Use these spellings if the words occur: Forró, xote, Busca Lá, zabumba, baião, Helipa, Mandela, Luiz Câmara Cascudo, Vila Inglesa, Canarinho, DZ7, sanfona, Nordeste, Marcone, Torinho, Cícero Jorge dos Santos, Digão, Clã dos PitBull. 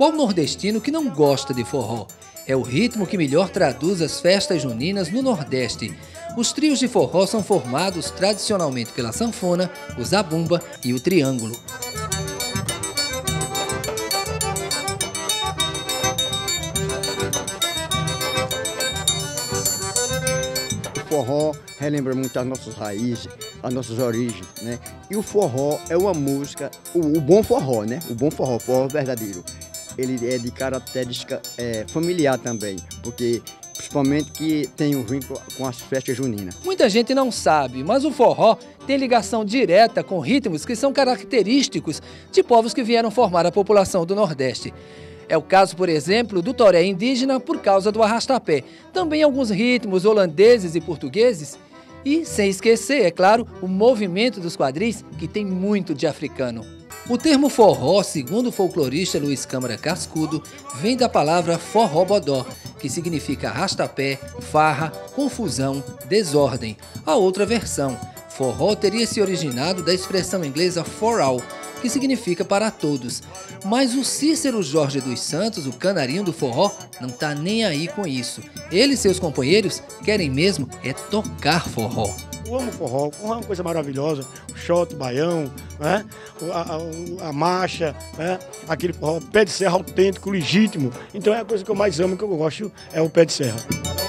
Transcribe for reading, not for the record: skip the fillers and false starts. Qual nordestino que não gosta de forró? É o ritmo que melhor traduz as festas juninas no Nordeste. Os trios de forró são formados tradicionalmente pela sanfona, o zabumba e o triângulo. O forró relembra muito as nossas raízes, as nossas origens, né? E o forró é uma música, o bom forró, né? O bom forró, o forró verdadeiro. Ele é de característica familiar também, porque principalmente que tem um vínculo com as festas juninas. Muita gente não sabe, mas o forró tem ligação direta com ritmos que são característicos de povos que vieram formar a população do Nordeste. É o caso, por exemplo, do toré indígena por causa do arrastapé. Também alguns ritmos holandeses e portugueses. E, sem esquecer, é claro, o movimento dos quadris, que tem muito de africano. O termo forró, segundo o folclorista Luiz Câmara Cascudo, vem da palavra forró-bodó, que significa arrastapé, farra, confusão, desordem. A outra versão, forró, teria se originado da expressão inglesa for all, que significa para todos. Mas o Cícero Jorge dos Santos, o canarinho do forró, não está nem aí com isso. Ele e seus companheiros querem mesmo é tocar forró. Eu amo forró, é uma coisa maravilhosa, o xote, o baião, né? a marcha, né? Aquele forró, pé de serra autêntico, legítimo. Então é a coisa que eu mais amo, que eu gosto, é o pé de serra.